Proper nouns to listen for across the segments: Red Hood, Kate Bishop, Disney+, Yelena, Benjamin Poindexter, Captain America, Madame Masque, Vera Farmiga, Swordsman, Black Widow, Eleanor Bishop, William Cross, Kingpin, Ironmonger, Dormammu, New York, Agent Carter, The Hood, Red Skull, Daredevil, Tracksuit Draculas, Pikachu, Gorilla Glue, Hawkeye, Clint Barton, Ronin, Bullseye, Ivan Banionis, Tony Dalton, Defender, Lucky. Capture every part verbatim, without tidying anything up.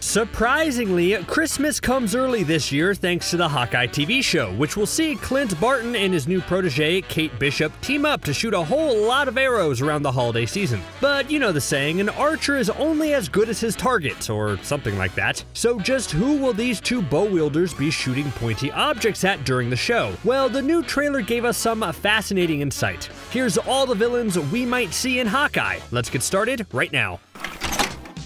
Surprisingly, Christmas comes early this year thanks to the Hawkeye T V show, which will see Clint Barton and his new protege, Kate Bishop, team up to shoot a whole lot of arrows around the holiday season. But you know the saying, an archer is only as good as his target, or something like that. So just who will these two bow wielders be shooting pointy objects at during the show? Well, the new trailer gave us some fascinating insight. Here's all the villains we might see in Hawkeye. Let's get started right now.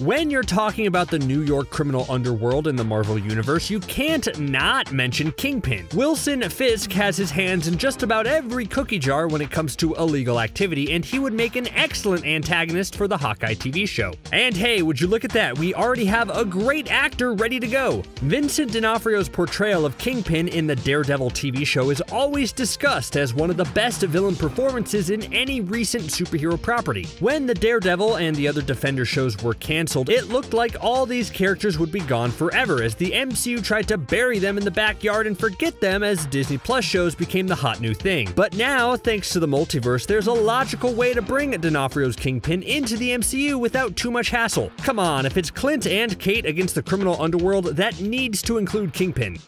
When you're talking about the New York criminal underworld in the Marvel Universe, you can't not mention Kingpin. Wilson Fisk has his hands in just about every cookie jar when it comes to illegal activity, and he would make an excellent antagonist for the Hawkeye T V show. And hey, would you look at that, we already have a great actor ready to go. Vincent D'Onofrio's portrayal of Kingpin in the Daredevil T V show is always discussed as one of the best villain performances in any recent superhero property. When the Daredevil and the other Defender shows were canceled, it looked like all these characters would be gone forever as the M C U tried to bury them in the backyard and forget them as Disney plus shows became the hot new thing. But now, thanks to the multiverse, there's a logical way to bring D'Onofrio's Kingpin into the M C U without too much hassle. Come on, if it's Clint and Kate against the criminal underworld, that needs to include Kingpin.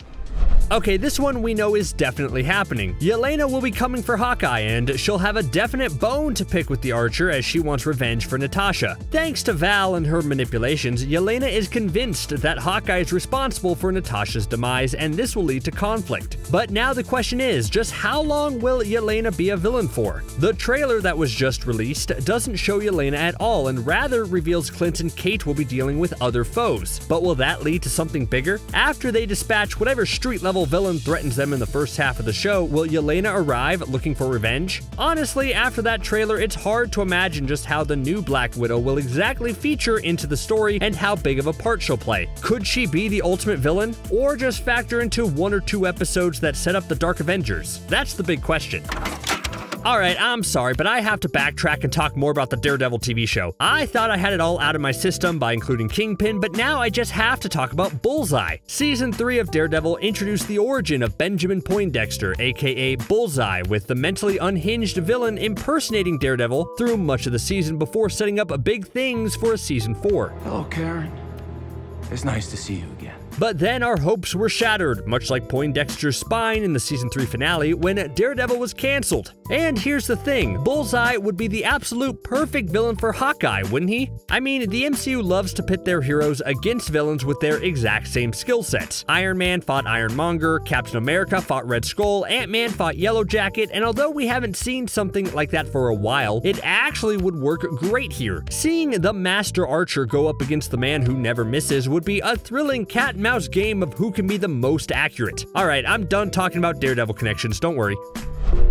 Okay, this one we know is definitely happening. Yelena will be coming for Hawkeye, and she'll have a definite bone to pick with the archer as she wants revenge for Natasha. Thanks to Val and her manipulations, Yelena is convinced that Hawkeye is responsible for Natasha's demise, and this will lead to conflict. But now the question is, just how long will Yelena be a villain for? The trailer that was just released doesn't show Yelena at all, and rather reveals Clint and Kate will be dealing with other foes. But will that lead to something bigger? After they dispatch whatever street-level villain threatens them in the first half of the show, will Yelena arrive looking for revenge? Honestly, after that trailer, it's hard to imagine just how the new Black Widow will exactly feature into the story and how big of a part she'll play. Could she be the ultimate villain, or just factor into one or two episodes that set up the Dark Avengers? That's the big question. Alright, I'm sorry, but I have to backtrack and talk more about the Daredevil T V show. I thought I had it all out of my system by including Kingpin, but now I just have to talk about Bullseye. Season three of Daredevil introduced the origin of Benjamin Poindexter, aka Bullseye, with the mentally unhinged villain impersonating Daredevil through much of the season before setting up big things for a Season four. Hello, Karen. It's nice to see you again. But then our hopes were shattered, much like Poindexter's spine in the Season three finale when Daredevil was cancelled. And here's the thing, Bullseye would be the absolute perfect villain for Hawkeye, wouldn't he? I mean, the M C U loves to pit their heroes against villains with their exact same skill sets. Iron Man fought Ironmonger, Captain America fought Red Skull, Ant-Man fought Yellowjacket, and although we haven't seen something like that for a while, it actually would work great here. Seeing the Master Archer go up against the man who never misses would be a thrilling cat and mouse game of who can be the most accurate. Alright, I'm done talking about Daredevil connections, don't worry.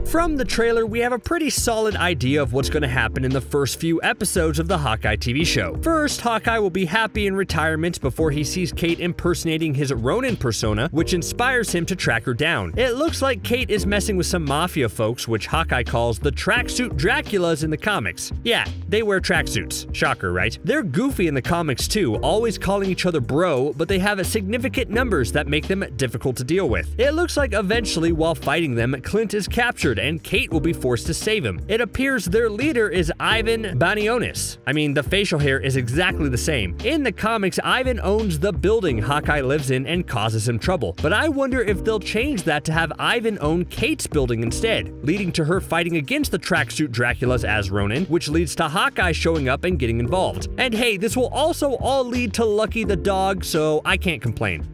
From the trailer, we have a pretty solid idea of what's going to happen in the first few episodes of the Hawkeye T V show. First, Hawkeye will be happy in retirement before he sees Kate impersonating his Ronin persona, which inspires him to track her down. It looks like Kate is messing with some mafia folks, which Hawkeye calls the tracksuit Draculas in the comics. Yeah, they wear tracksuits. Shocker, right? They're goofy in the comics too, always calling each other bro, but they have significant numbers that make them difficult to deal with. It looks like eventually, while fighting them, Clint is captured and Kate will be forced to save him. It appears their leader is Ivan Banionis. I mean, the facial hair is exactly the same. In the comics, Ivan owns the building Hawkeye lives in and causes him trouble, but I wonder if they'll change that to have Ivan own Kate's building instead, leading to her fighting against the tracksuit Draculas as Ronin, which leads to Hawkeye showing up and getting involved. And hey, this will also all lead to Lucky the dog, so I can't complain.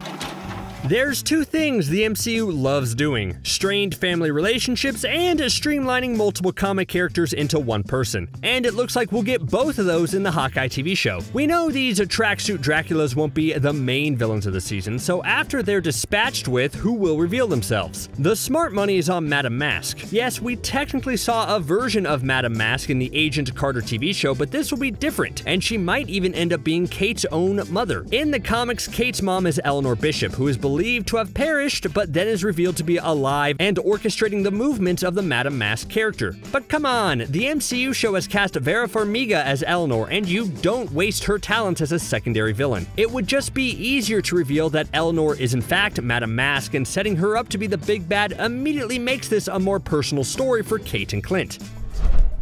There's two things the M C U loves doing, strained family relationships and streamlining multiple comic characters into one person. And it looks like we'll get both of those in the Hawkeye T V show. We know these tracksuit Draculas won't be the main villains of the season, so after they're dispatched with, who will reveal themselves? The smart money is on Madame Masque. Yes, we technically saw a version of Madame Masque in the Agent Carter T V show, but this will be different, and she might even end up being Kate's own mother. In the comics, Kate's mom is Eleanor Bishop, who is believed to have perished, but then is revealed to be alive and orchestrating the movements of the Madame Masque character. But come on, the M C U show has cast Vera Farmiga as Eleanor, and you don't waste her talents as a secondary villain. It would just be easier to reveal that Eleanor is in fact Madame Masque, and setting her up to be the big bad immediately makes this a more personal story for Kate and Clint.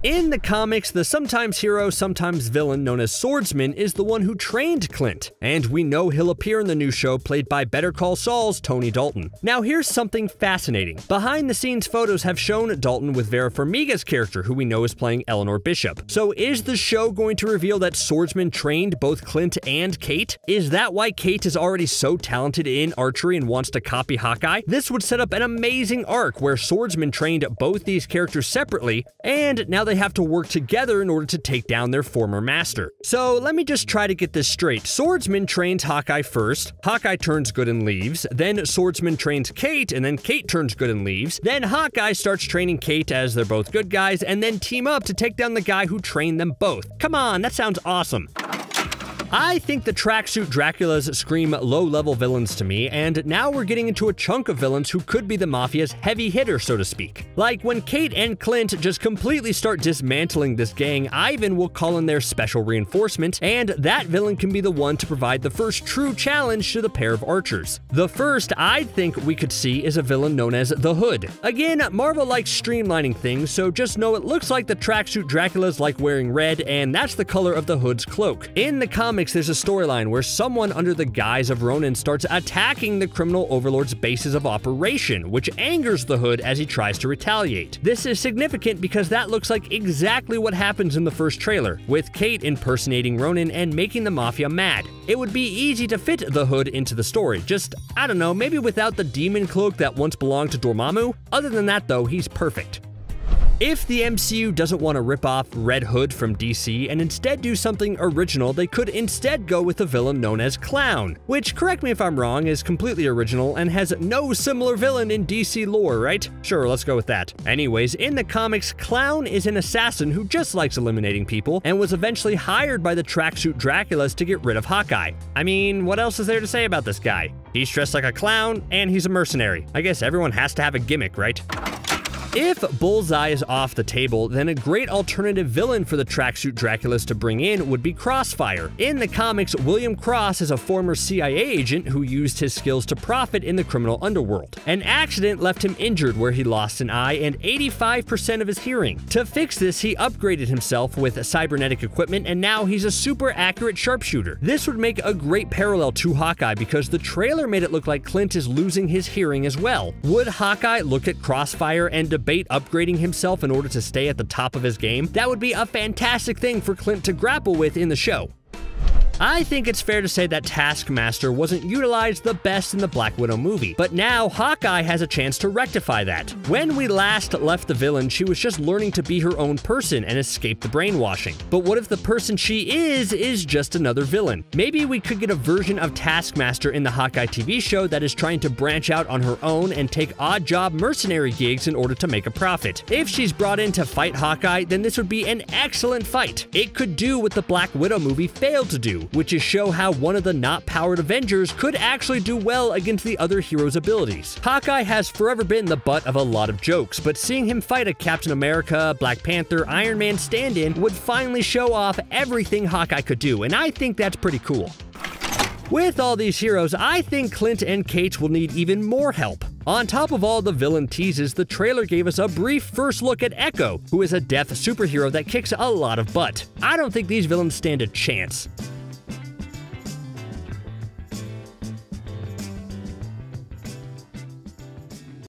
In the comics, the sometimes hero, sometimes villain known as Swordsman is the one who trained Clint, and we know he'll appear in the new show played by Better Call Saul's Tony Dalton. Now here's something fascinating. Behind-the-scenes photos have shown Dalton with Vera Farmiga's character, who we know is playing Eleanor Bishop. So is the show going to reveal that Swordsman trained both Clint and Kate? Is that why Kate is already so talented in archery and wants to copy Hawkeye? This would set up an amazing arc where Swordsman trained both these characters separately, and now they have to work together in order to take down their former master. So let me just try to get this straight. Swordsman trains Hawkeye first, Hawkeye turns good and leaves, then Swordsman trains Kate, and then Kate turns good and leaves, then Hawkeye starts training Kate as they're both good guys, and then team up to take down the guy who trained them both. Come on, that sounds awesome. I think the tracksuit Draculas scream low-level villains to me, and now we're getting into a chunk of villains who could be the Mafia's heavy hitter, so to speak. Like, when Kate and Clint just completely start dismantling this gang, Ivan will call in their special reinforcement, and that villain can be the one to provide the first true challenge to the pair of archers. The first I think we could see is a villain known as the Hood. Again, Marvel likes streamlining things, so just know it looks like the tracksuit Draculas like wearing red, and that's the color of the Hood's cloak. In the comics, there's a storyline where someone under the guise of Ronin starts attacking the criminal overlord's bases of operation, which angers the Hood as he tries to retaliate. This is significant because that looks like exactly what happens in the first trailer, with Kate impersonating Ronin and making the Mafia mad. It would be easy to fit the Hood into the story, just, I don't know, maybe without the demon cloak that once belonged to Dormammu. Other than that though, he's perfect. If the M C U doesn't want to rip off Red Hood from D C and instead do something original, they could instead go with a villain known as Clown, which, correct me if I'm wrong, is completely original and has no similar villain in D C lore, right? Sure, let's go with that. Anyways, in the comics, Clown is an assassin who just likes eliminating people and was eventually hired by the tracksuit Draculas to get rid of Hawkeye. I mean, what else is there to say about this guy? He's dressed like a clown and he's a mercenary. I guess everyone has to have a gimmick, right? If Bullseye is off the table, then a great alternative villain for the tracksuit Draculas to bring in would be Crossfire. In the comics, William Cross is a former C I A agent who used his skills to profit in the criminal underworld. An accident left him injured where he lost an eye and eighty-five percent of his hearing. To fix this, he upgraded himself with cybernetic equipment and now he's a super accurate sharpshooter. This would make a great parallel to Hawkeye because the trailer made it look like Clint is losing his hearing as well. Would Hawkeye look at Crossfire and debate upgrading himself in order to stay at the top of his game? That would be a fantastic thing for Clint to grapple with in the show. I think it's fair to say that Taskmaster wasn't utilized the best in the Black Widow movie, but now Hawkeye has a chance to rectify that. When we last left the villain, she was just learning to be her own person and escape the brainwashing. But what if the person she is is just another villain? Maybe we could get a version of Taskmaster in the Hawkeye T V show that is trying to branch out on her own and take odd job mercenary gigs in order to make a profit. If she's brought in to fight Hawkeye, then this would be an excellent fight. It could do what the Black Widow movie failed to do, which is show how one of the not-powered Avengers could actually do well against the other hero's abilities. Hawkeye has forever been the butt of a lot of jokes, but seeing him fight a Captain America, Black Panther, Iron Man stand-in would finally show off everything Hawkeye could do, and I think that's pretty cool. With all these heroes, I think Clint and Kate will need even more help. On top of all the villain teases, the trailer gave us a brief first look at Echo, who is a deaf superhero that kicks a lot of butt. I don't think these villains stand a chance.